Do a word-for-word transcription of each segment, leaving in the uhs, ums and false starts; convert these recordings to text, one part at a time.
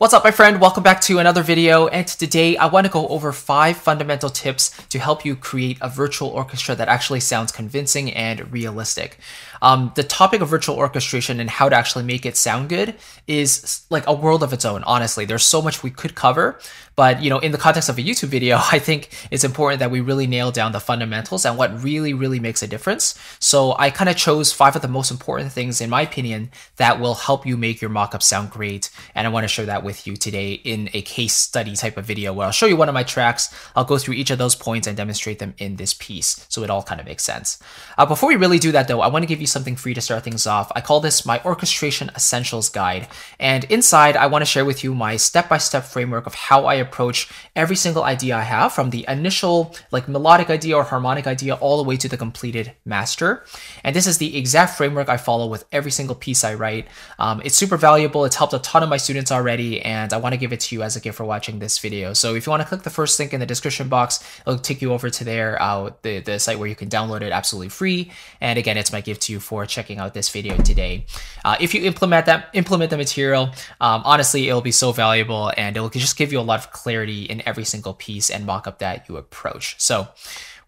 What's up, my friend? Welcome back to another video, and today I want to go over five fundamental tips to help you create a virtual orchestra that actually sounds convincing and realistic. Um, the topic of virtual orchestration and how to actually make it sound good is like a world of its own, honestly. There's so much we could cover, but you know, in the context of a YouTube video, I think it's important that we really nail down the fundamentals and what really, really makes a difference. So I kind of chose five of the most important things, in my opinion, that will help you make your mock-up sound great, and I want to share that with you. With you today in a case study type of video where I'll show you one of my tracks. I'll go through each of those points and demonstrate them in this piece so it all kind of makes sense. Uh, before we really do that though, I want to give you something free to start things off. I call this my Orchestration Essentials Guide, and inside I want to share with you my step-by-step framework of how I approach every single idea I have, from the initial like melodic idea or harmonic idea all the way to the completed master. And this is the exact framework I follow with every single piece I write. Um, it's super valuable. It's helped a ton of my students already, and I want to give it to you as a gift for watching this video. So if you want to click the first link in the description box, it'll take you over to there, uh, the, the site where you can download it absolutely free. And again, it's my gift to you for checking out this video today. Uh, if you implement that, implement the material, um, honestly, it'll be so valuable, and it'll just give you a lot of clarity in every single piece and mock-up that you approach. So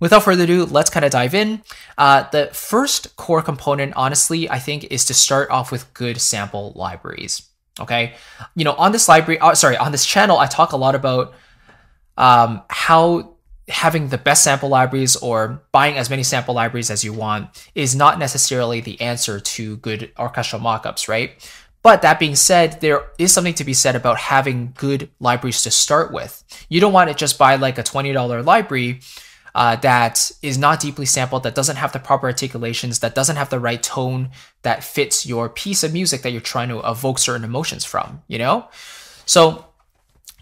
without further ado, let's kind of dive in. Uh, the first core component, honestly, I think, is to start off with good sample libraries. Okay, you know, on this library, oh, sorry, on this channel, I talk a lot about um, how having the best sample libraries or buying as many sample libraries as you want is not necessarily the answer to good orchestral mockups, right? But that being said, there is something to be said about having good libraries to start with. You don't want to just buy like a twenty dollar library Uh, that is not deeply sampled, that doesn't have the proper articulations, that doesn't have the right tone that fits your piece of music that you're trying to evoke certain emotions from, you know? So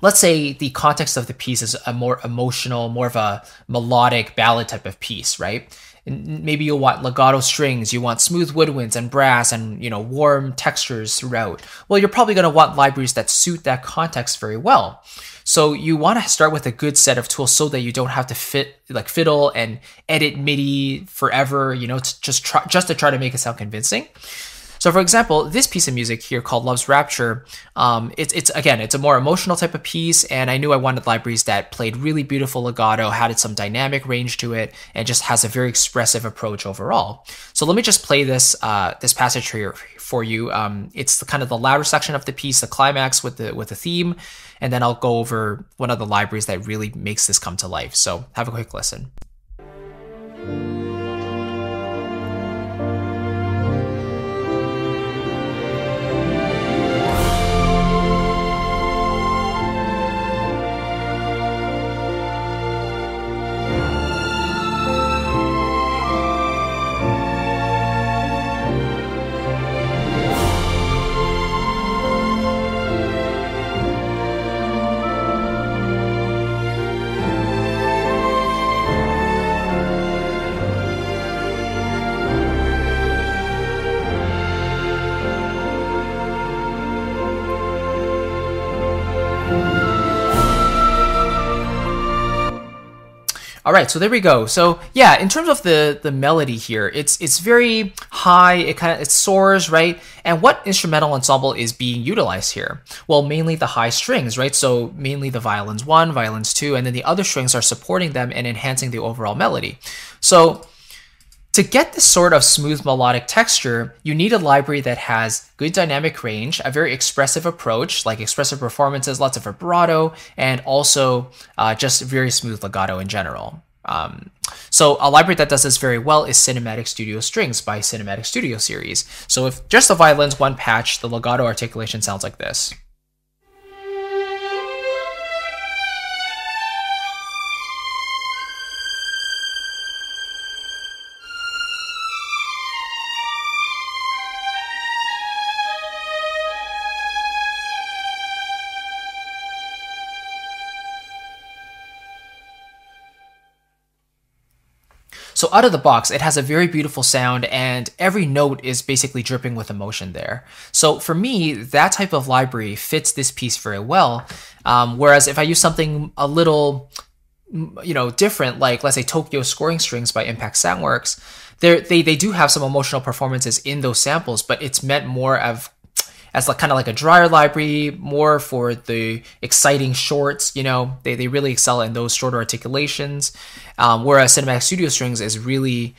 let's say the context of the piece is a more emotional, more of a melodic ballad type of piece, right? And maybe you'll want legato strings, you want smooth woodwinds and brass and, you know, warm textures throughout. Well, you're probably going to want libraries that suit that context very well. So you want to start with a good set of tools so that you don't have to fit like fiddle and edit MIDI forever, you know, to just try, just to try to make it sound convincing. So for example, this piece of music here called Love's Rapture, um, it's, it's again, it's a more emotional type of piece, and I knew I wanted libraries that played really beautiful legato, had some dynamic range to it, and just has a very expressive approach overall. So let me just play this uh, this passage here for you. Um, it's the, kind of the louder section of the piece, the climax with the, with the theme, and then I'll go over one of the libraries that really makes this come to life. So have a quick listen. All right, so there we go. So yeah, in terms of the the melody here, it's it's very high. It kind of it soars, right? And what instrumental ensemble is being utilized here? Well, mainly the high strings, right? So mainly the violins one, violins two, and then the other strings are supporting them and enhancing the overall melody. So to get this sort of smooth melodic texture, you need a library that has good dynamic range, a very expressive approach, like expressive performances, lots of vibrato, and also uh, just very smooth legato in general. Um, so a library that does this very well is Cinematic Studio Strings by Cinematic Studio Series. So if just the violins one patch, the legato articulation sounds like this. So out of the box, it has a very beautiful sound, and every note is basically dripping with emotion there. So for me, that type of library fits this piece very well. Um, whereas if I use something a little, you know, different, like let's say Tokyo Scoring Strings by Impact Soundworks, they they do have some emotional performances in those samples, but it's meant more of as like kind of like a drier library, more for the exciting shorts. You know, they, they really excel in those shorter articulations, um, whereas Cinematic Studio Strings is really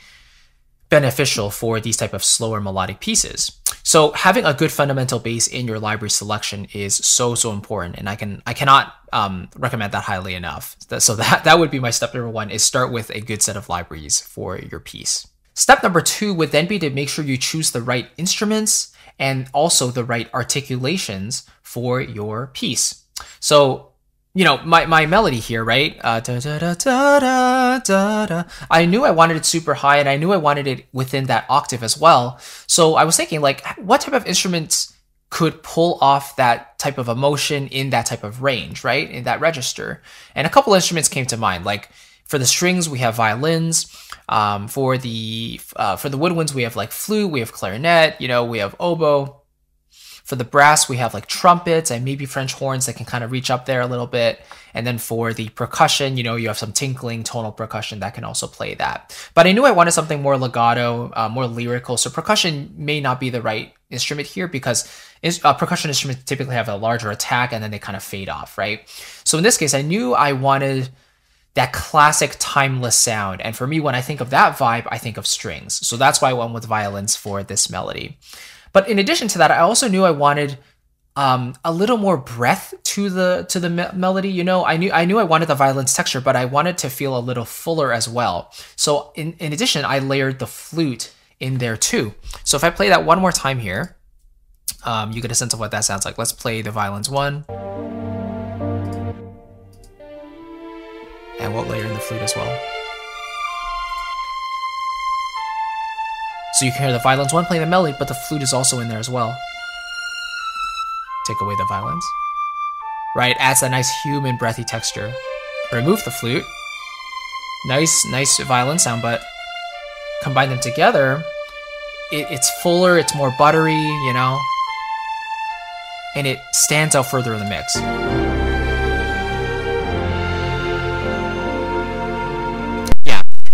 beneficial for these type of slower melodic pieces. So having a good fundamental base in your library selection is so, so important, and I can I cannot um, recommend that highly enough. So that, that would be my step number one, is start with a good set of libraries for your piece. Step number two would then be to make sure you choose the right instruments and also the right articulations for your piece. So, you know, my, my melody here, right? Uh, da, da, da, da, da, da. I knew I wanted it super high, and I knew I wanted it within that octave as well. So I was thinking, like, what type of instruments could pull off that type of emotion in that type of range, right? In that register. And a couple instruments came to mind. Like, for the strings, we have violins. Um, for the uh, for the woodwinds, we have like flute, we have clarinet, you know, we have oboe. For the brass, we have like trumpets and maybe French horns that can kind of reach up there a little bit. And then for the percussion, you know, you have some tinkling tonal percussion that can also play that. But I knew I wanted something more legato, uh, more lyrical. So percussion may not be the right instrument here, because uh, percussion instruments typically have a larger attack and then they kind of fade off, right? So in this case, I knew I wanted that classic timeless sound. And for me, when I think of that vibe, I think of strings. So that's why I went with violins for this melody. But in addition to that, I also knew I wanted um, a little more breath to the to the me melody. You know, I knew I knew I wanted the violin's texture, but I wanted to feel a little fuller as well. So in, in addition, I layered the flute in there too. So if I play that one more time here, um, you get a sense of what that sounds like. Let's play the violins one. And we'll layer in the flute as well. So you can hear the violins one playing the melody, but the flute is also in there as well. Take away the violins. Right, adds that nice human breathy texture. Remove the flute. Nice, nice violin sound, but combine them together, it, it's fuller, it's more buttery, you know, and it stands out further in the mix.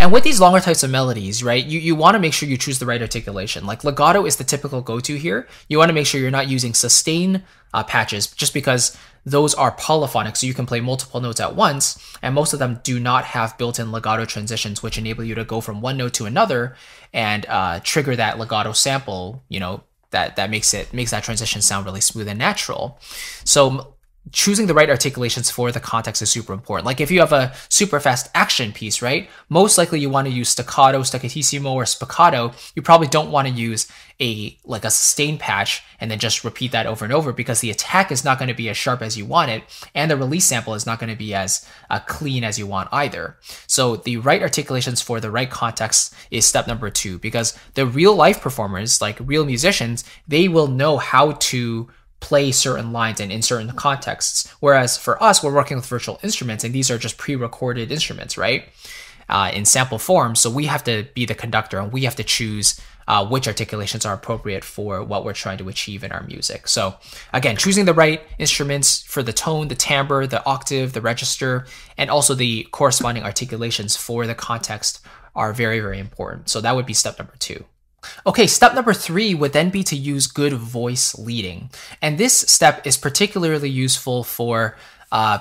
And with these longer types of melodies, right, you, you want to make sure you choose the right articulation. Like legato is the typical go-to here. You want to make sure you're not using sustain uh, patches, just because those are polyphonic, so you can play multiple notes at once, and most of them do not have built-in legato transitions, which enable you to go from one note to another and uh, trigger that legato sample, you know, that, that makes it makes that transition sound really smooth and natural. So choosing the right articulations for the context is super important. Like if you have a super fast action piece, right? Most likely you want to use staccato, staccatissimo, or spiccato. You probably don't want to use a like a sustain patch and then just repeat that over and over, because the attack is not going to be as sharp as you want it, and the release sample is not going to be as uh, clean as you want either. So the right articulations for the right context is step number two, because the real life performers, like real musicians, they will know how to play certain lines and in certain contexts. Whereas for us, we're working with virtual instruments, and these are just pre-recorded instruments, right? Uh, in sample form. So we have to be the conductor, and we have to choose uh, which articulations are appropriate for what we're trying to achieve in our music. So again, choosing the right instruments for the tone, the timbre, the octave, the register, and also the corresponding articulations for the context are very, very important. So that would be step number two. Okay, step number three would then be to use good voice leading. And this step is particularly useful for uh,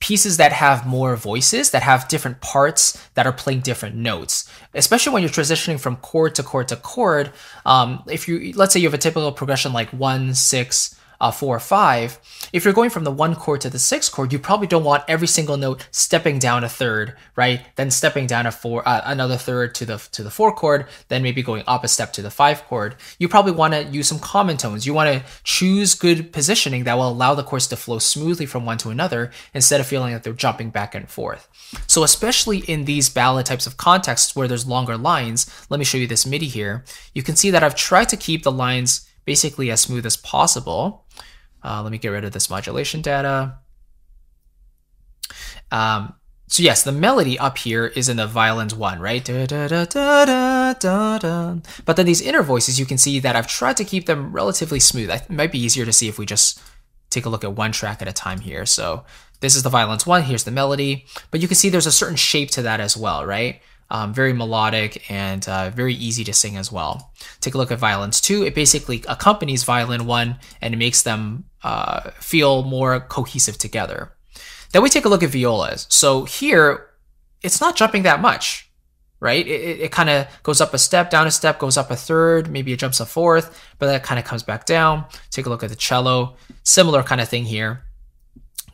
pieces that have more voices, that have different parts that are playing different notes, especially when you're transitioning from chord to chord to chord. Um, if you, let's say you have a typical progression like one, six, Uh, four or five, if you're going from the one chord to the sixth chord, you probably don't want every single note stepping down a third, right? Then stepping down a four, uh, another third to the to the four chord, then maybe going up a step to the five chord. You probably want to use some common tones. You want to choose good positioning that will allow the chords to flow smoothly from one to another, instead of feeling like they're jumping back and forth. So especially in these ballad types of contexts where there's longer lines, let me show you this MIDI here. You can see that I've tried to keep the lines basically as smooth as possible. Uh, let me get rid of this modulation data. Um, so yes, the melody up here is in the violins one, right? Da, da, da, da, da, da, da. But then these inner voices, you can see that I've tried to keep them relatively smooth. It might be easier to see if we just take a look at one track at a time here. So this is the violins one, here's the melody, but you can see there's a certain shape to that as well, right? um, very melodic and uh, very easy to sing as well. Take a look at violins two. It basically accompanies violin one and it makes them uh, feel more cohesive together. Then we take a look at violas. So here, it's not jumping that much, right? It, it, it kind of goes up a step, down a step, goes up a third, maybe it jumps a fourth, but that kind of comes back down. Take a look at the cello, similar kind of thing here.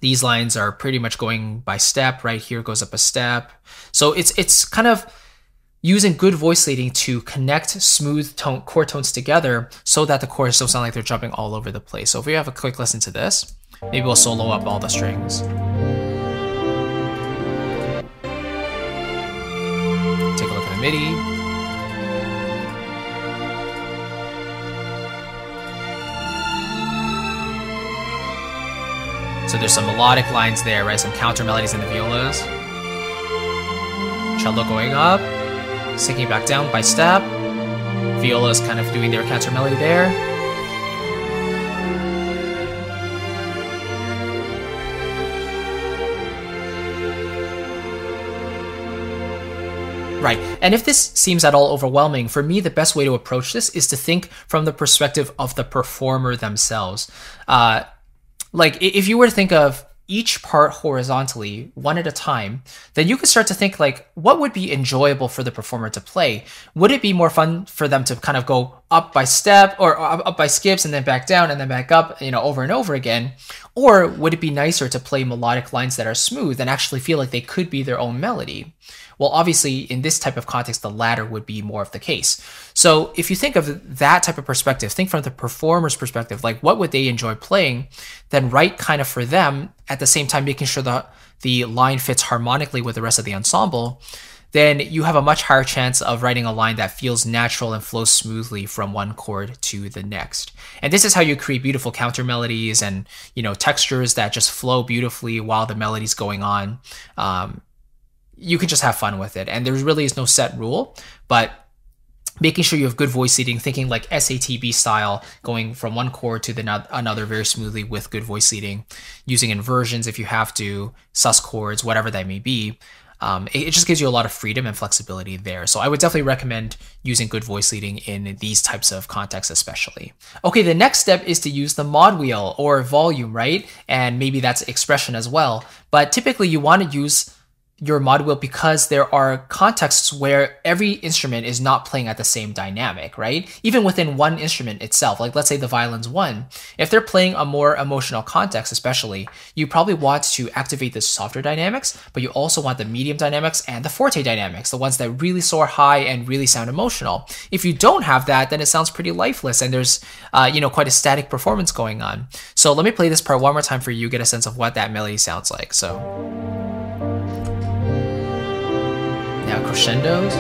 These lines are pretty much going by step, right here goes up a step. So it's it's kind of using good voice leading to connect smooth tone, chord tones together so that the chords don't sound like they're jumping all over the place. So if we have a quick listen to this, maybe we'll solo up all the strings. Take a look at the MIDI. So there's some melodic lines there, right? Some counter melodies in the violas. Cello going up, sinking back down by step. Violas kind of doing their counter melody there. Right, and if this seems at all overwhelming, for me the best way to approach this is to think from the perspective of the performer themselves. Uh, Like, if you were to think of each part horizontally, one at a time, then you could start to think, like, what would be enjoyable for the performer to play? Would it be more fun for them to kind of go up by step or up by skips and then back down and then back up, you know, over and over again? Or would it be nicer to play melodic lines that are smooth and actually feel like they could be their own melody? Well, obviously, in this type of context, the latter would be more of the case. So if you think of that type of perspective, think from the performer's perspective, like what would they enjoy playing, then write kind of for them, at the same time making sure that the line fits harmonically with the rest of the ensemble, then you have a much higher chance of writing a line that feels natural and flows smoothly from one chord to the next. And this is how you create beautiful counter melodies and, you know, textures that just flow beautifully while the melody's going on. Um, You can just have fun with it. And there really is no set rule, but making sure you have good voice leading, thinking like S A T B style, going from one chord to the another very smoothly with good voice leading, using inversions if you have to, sus chords, whatever that may be. Um, it, it just gives you a lot of freedom and flexibility there. So I would definitely recommend using good voice leading in these types of contexts especially. Okay, the next step is to use the mod wheel or volume, right? And maybe that's expression as well. But typically you want to use your mod wheel because there are contexts where every instrument is not playing at the same dynamic, right? Even within one instrument itself, like let's say the violin's one, if they're playing a more emotional context especially, you probably want to activate the softer dynamics, but you also want the medium dynamics and the forte dynamics, the ones that really soar high and really sound emotional. If you don't have that, then it sounds pretty lifeless and there's uh, you know, quite a static performance going on. So let me play this part one more time for you, get a sense of what that melody sounds like. So. Now crescendos,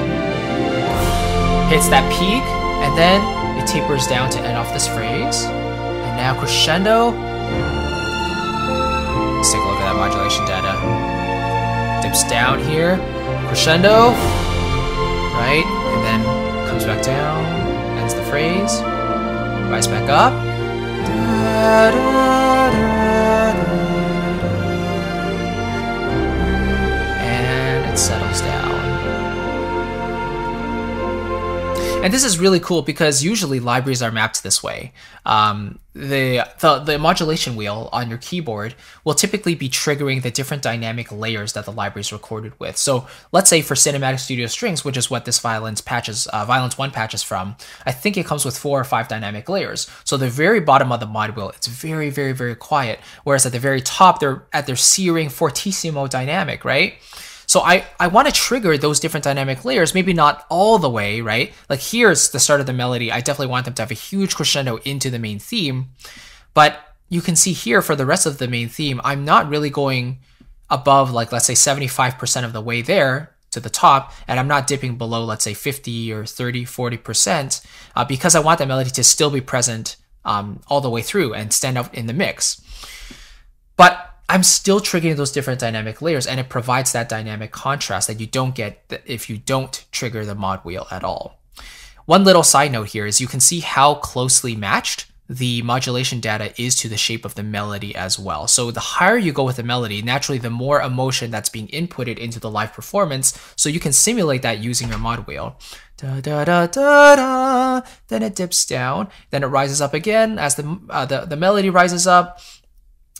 hits that peak, and then it tapers down to end off this phrase. And now crescendo. Let's take a look at that modulation data. Dips down here, crescendo, right? And then comes back down, ends the phrase, rise back up. Da, da, da, da. And it settles down. And this is really cool because usually libraries are mapped this way. Um, the, the, the modulation wheel on your keyboard will typically be triggering the different dynamic layers that the library is recorded with. So let's say for Cinematic Studio Strings, which is what this violins patches, uh, violins one patch is from, I think it comes with four or five dynamic layers. So the very bottom of the mod wheel, it's very, very, very quiet. Whereas at the very top, they're at their searing fortissimo dynamic, right? So I, I want to trigger those different dynamic layers, maybe not all the way, right? Like here's the start of the melody. I definitely want them to have a huge crescendo into the main theme. But you can see here for the rest of the main theme, I'm not really going above like, let's say seventy-five percent of the way there to the top. And I'm not dipping below, let's say fifty or thirty, forty percent uh, because I want that melody to still be present um, all the way through and stand out in the mix. But I'm still triggering those different dynamic layers and it provides that dynamic contrast that you don't get if you don't trigger the mod wheel at all. One little side note here is you can see how closely matched the modulation data is to the shape of the melody as well. So the higher you go with the melody, naturally the more emotion that's being inputted into the live performance, so you can simulate that using your mod wheel. Da, da, da, da, da. Then it dips down, then it rises up again as the, uh, the, the melody rises up.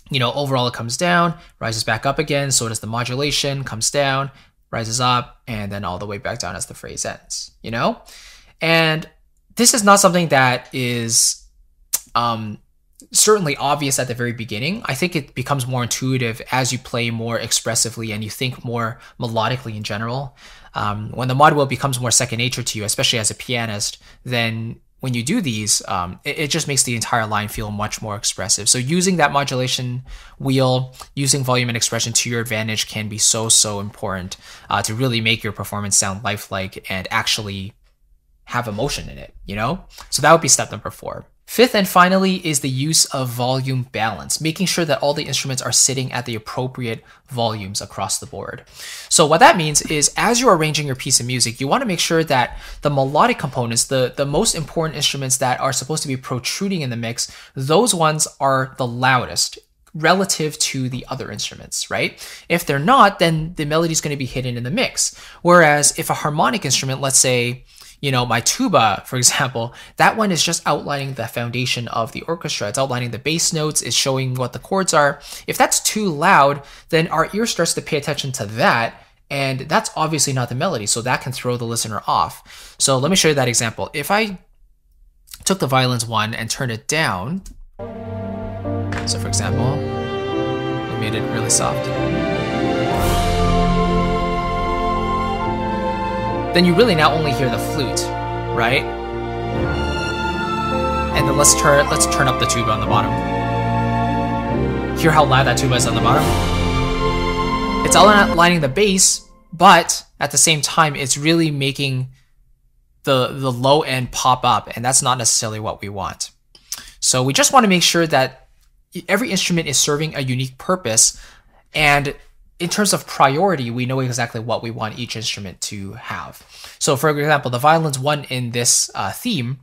You know, overall it comes down, rises back up again, so does the modulation, comes down, rises up, and then all the way back down as the phrase ends, you know? And this is not something that is Um, certainly obvious at the very beginning. I think it becomes more intuitive as you play more expressively and you think more melodically in general. Um, when the mod wheel becomes more second nature to you, especially as a pianist, then when you do these, um, it, it just makes the entire line feel much more expressive. So using that modulation wheel, using volume and expression to your advantage can be so, so important uh, to really make your performance sound lifelike and actually have emotion in it, you know? So that would be step number four. Fifth and finally is the use of volume balance, making sure that all the instruments are sitting at the appropriate volumes across the board. So what that means is as you're arranging your piece of music, you want to make sure that the melodic components, the, the most important instruments that are supposed to be protruding in the mix, those ones are the loudest relative to the other instruments, right? If they're not, then the melody is going to be hidden in the mix. Whereas if a harmonic instrument, let's say, you know, my tuba, for example, that one is just outlining the foundation of the orchestra. It's outlining the bass notes. It's showing what the chords are. If that's too loud, then our ear starts to pay attention to that, and that's obviously not the melody, so that can throw the listener off. So let me show you that example. If I took the violins one and turned it down, so for example, we made it really soft. Then you really now only hear the flute, right? And then let's turn let's turn up the tuba on the bottom. Hear how loud that tuba is on the bottom? It's outlining the bass, but at the same time, it's really making the the low end pop up, and that's not necessarily what we want. So we just want to make sure that every instrument is serving a unique purpose, and in terms of priority, we know exactly what we want each instrument to have. So for example, the violins one in this uh, theme,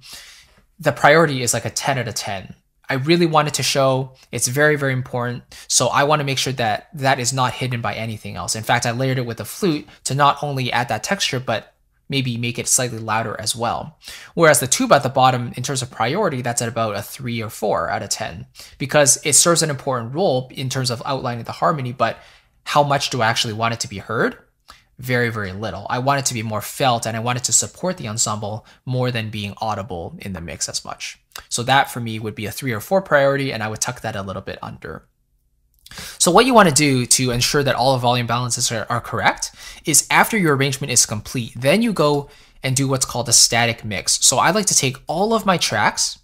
the priority is like a ten out of ten. I really wanted to show it's very, very important. So I want to make sure that that is not hidden by anything else. In fact, I layered it with a flute to not only add that texture, but maybe make it slightly louder as well. Whereas the tuba at the bottom, in terms of priority, that's at about a three or four out of ten, because it serves an important role in terms of outlining the harmony, but how much do I actually want it to be heard? Very, very little. I want it to be more felt, and I want it to support the ensemble more than being audible in the mix as much. So that for me would be a three or four priority, and I would tuck that a little bit under. So what you want to do to ensure that all the volume balances are, are correct is after your arrangement is complete, then you go and do what's called a static mix. So I like to take all of my tracks,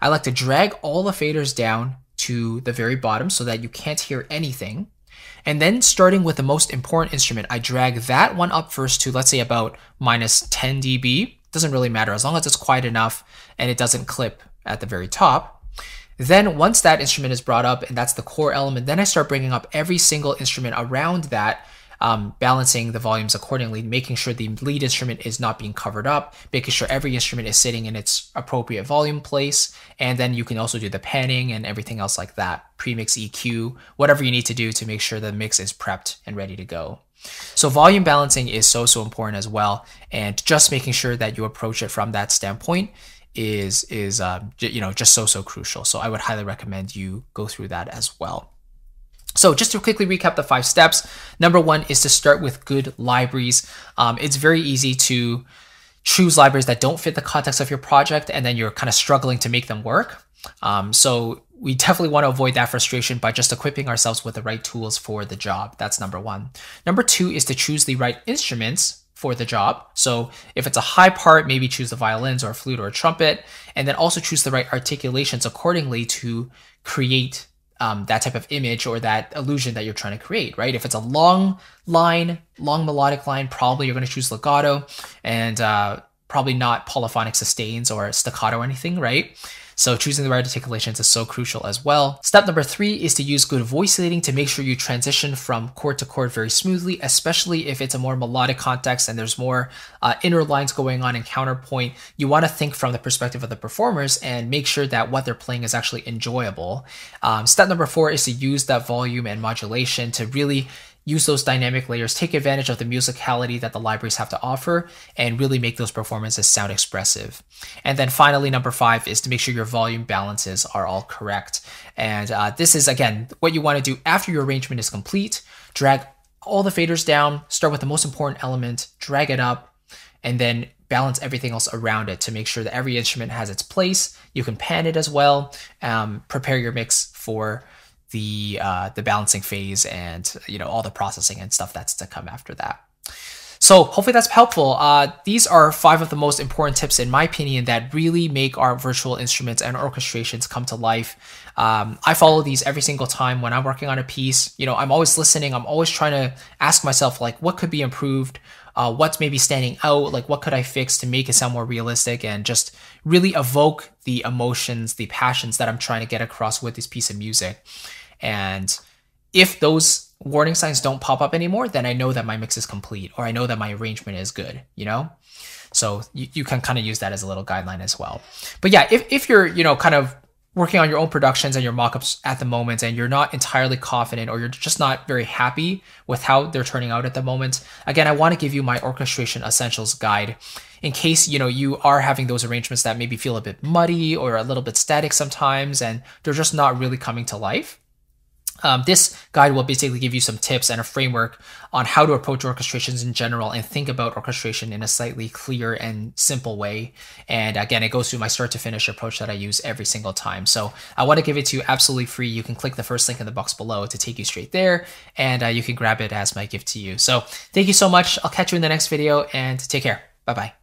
I like to drag all the faders down to the very bottom so that you can't hear anything. And then starting with the most important instrument, I drag that one up first to, let's say, about minus ten dB. Doesn't really matter as long as it's quiet enough and it doesn't clip at the very top. Then once that instrument is brought up and that's the core element, then I start bringing up every single instrument around that, um, balancing the volumes accordingly, making sure the lead instrument is not being covered up, making sure every instrument is sitting in its appropriate volume place. And then you can also do the panning and everything else like that. Premix, E Q, whatever you need to do to make sure the mix is prepped and ready to go. So volume balancing is so, so important as well. And just making sure that you approach it from that standpoint is, is uh, you know, just so, so crucial. So I would highly recommend you go through that as well. So just to quickly recap the five steps, number one is to start with good libraries. Um, it's very easy to choose libraries that don't fit the context of your project, and then you're kind of struggling to make them work. Um, so we definitely want to avoid that frustration by just equipping ourselves with the right tools for the job. That's number one. Number two is to choose the right instruments for the job. So if it's a high part, maybe choose the violins or a flute or a trumpet, and then also choose the right articulations accordingly to create Um, that type of image or that illusion that you're trying to create, right? If it's a long line, long melodic line, probably you're going to choose legato and uh, probably not polyphonic sustains or staccato or anything, right? So choosing the right articulations is so crucial as well. Step number three is to use good voiculating to make sure you transition from chord to chord very smoothly, especially if it's a more melodic context and there's more uh, inner lines going on in counterpoint. You want to think from the perspective of the performers and make sure that what they're playing is actually enjoyable. Um, step number four is to use that volume and modulation to really use those dynamic layers, take advantage of the musicality that the libraries have to offer, and really make those performances sound expressive. And then finally, number five is to make sure your volume balances are all correct. And uh, this is, again, what you want to do after your arrangement is complete. Drag all the faders down, start with the most important element, drag it up, and then balance everything else around it to make sure that every instrument has its place. You can pan it as well. Um, prepare your mix for the uh, the balancing phase and, you know, all the processing and stuff that's to come after that. So hopefully that's helpful. Uh, these are five of the most important tips, in my opinion, that really make our virtual instruments and orchestrations come to life. Um, I follow these every single time when I'm working on a piece. You know, I'm always listening. I'm always trying to ask myself, like, what could be improved? Uh, what's maybe standing out? Like, what could I fix to make it sound more realistic and just really evoke the emotions, the passions that I'm trying to get across with this piece of music? And if those warning signs don't pop up anymore, then I know that my mix is complete, or I know that my arrangement is good, you know? So you, you can kind of use that as a little guideline as well. But yeah, if, if you're, you know, kind of working on your own productions and your mock-ups at the moment, and you're not entirely confident, or you're just not very happy with how they're turning out at the moment, again, I want to give you my Orchestration Essentials guide in case, you know, you are having those arrangements that maybe feel a bit muddy or a little bit static sometimes, and they're just not really coming to life. Um, this guide will basically give you some tips and a framework on how to approach orchestrations in general and think about orchestration in a slightly clear and simple way. And again, it goes through my start to finish approach that I use every single time. So I want to give it to you absolutely free. You can click the first link in the box below to take you straight there, and uh, you can grab it as my gift to you. So thank you so much. I'll catch you in the next video, and take care. Bye-bye.